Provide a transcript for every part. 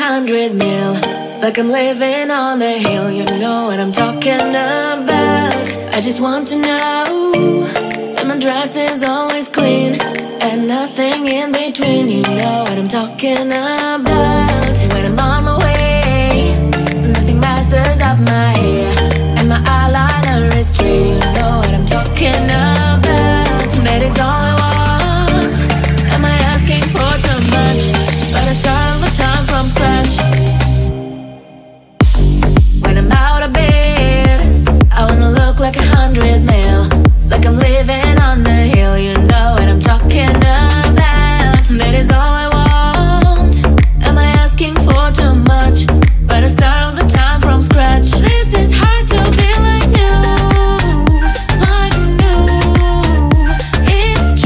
100 mil, like I'm living on the hill. You know what I'm talking about. I just want to know that my dress is always clean and nothing in between. You know what I'm talking about. When I'm on my way, nothing messes up my hair and my eyeliner is straight. You know what I'm talking about. That is all I want. Am I asking for too much? But I start all the time from scratch. When I'm out of bed, I wanna look like 100 mil, like I'm living on the hill. You know what I'm talking about. That is all I want. Am I asking for too much? But I start all the time from scratch. This is hard to be like new, it's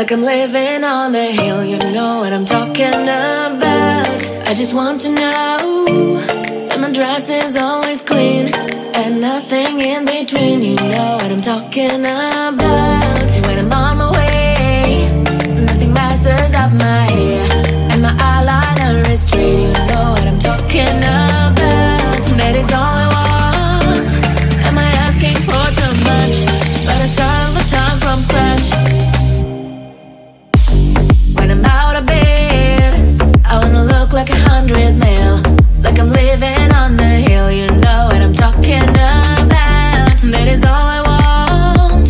like I'm living on the hill. You know what I'm talking about. I just want to know that my dress is always clean and nothing in between. You know what I'm talking about. When I'm on my way, nothing messes up my hair and my eyeliner is straight. You know what I'm talking about. That is all I want. Am I asking for too much? But I start the time from scratch. Like 100 mil, like I'm living on the hill. You know what I'm talking about. That is all I want.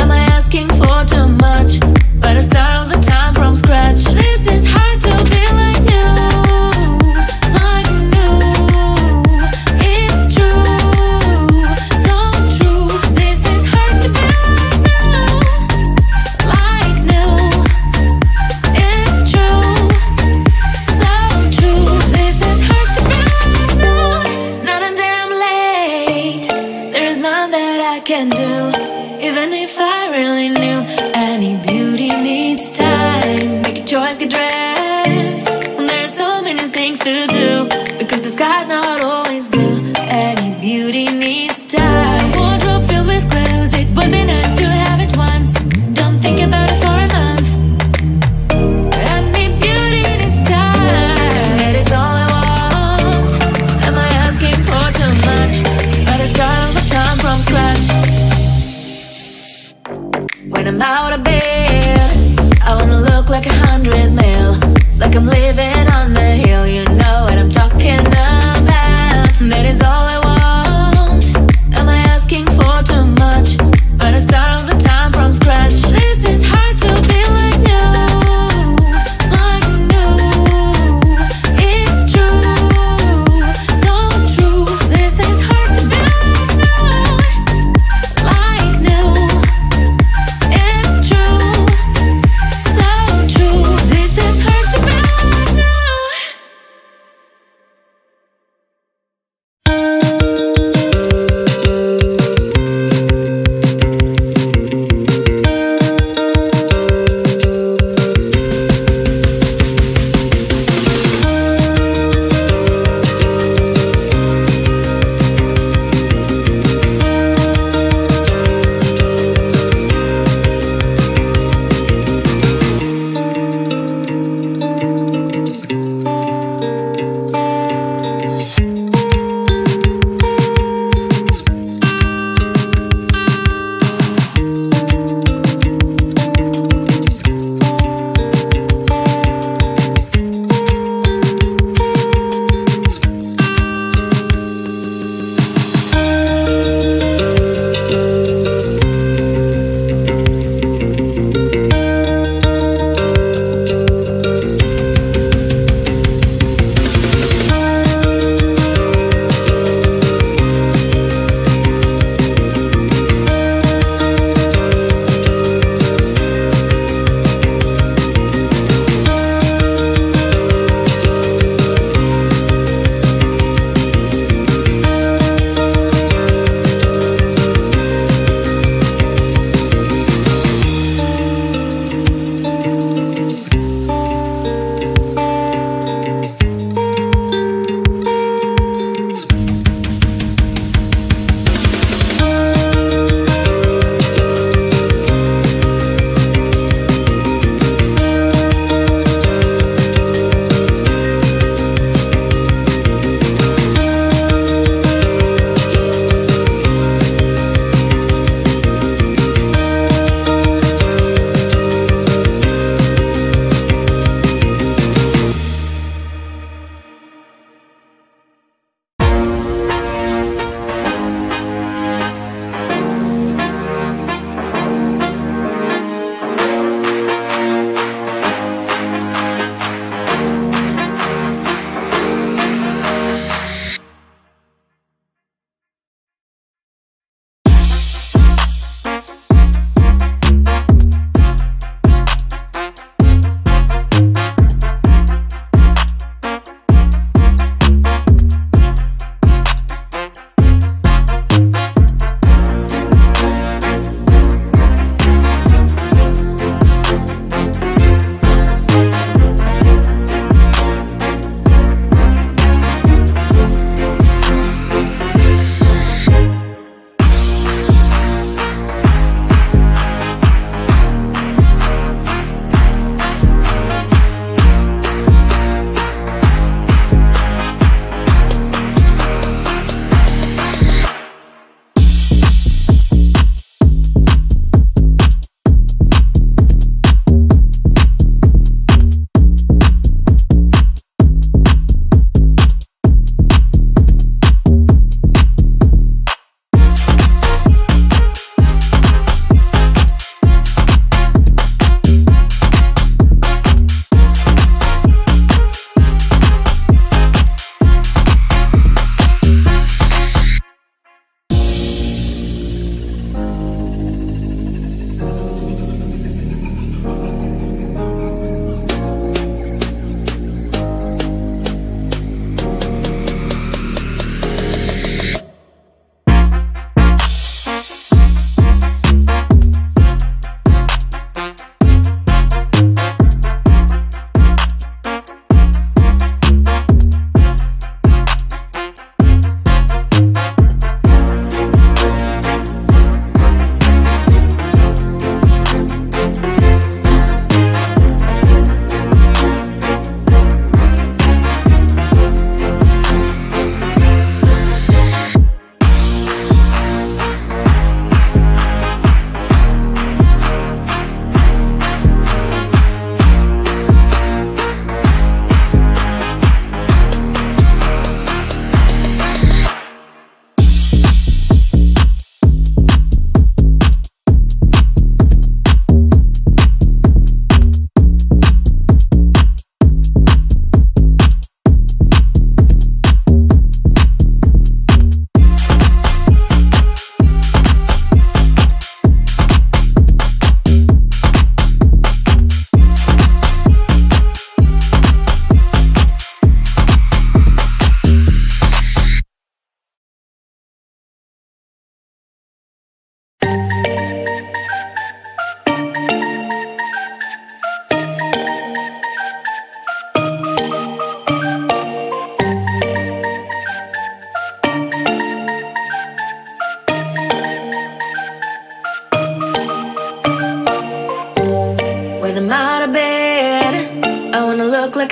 Am I asking for too much? But I start all the time from scratch. This is hard to be like you, like you. It's true, so true. This is hard to be like you, like you. It's true. Can do, even if I really knew. Any beauty needs time. Make a choice, get dressed, and there's so many things to do, because the sky's not always blue. Any beauty needs time. Wardrobe filled with clothes, it would be nice to have it once. Don't think about it for a month. Any beauty needs time. That is all I want. Am I asking for too much? But I start all the time from scratch. When I'm out of bed, I wanna look like 100 mil, like I'm living on the hill. You know what I'm talking about. That is all I want. Am I asking for too much? But I start all the time from scratch. This is hard to be like you, like you. It's true, so true. This is hard to be like you, like you. It's true, so true. This is hard to be like now.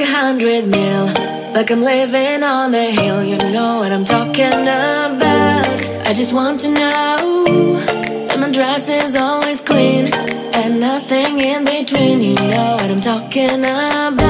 like 100 mil, like I'm living on the hill. You know what I'm talking about. I just want to know, and my dress is always clean, and nothing in between. You know what I'm talking about.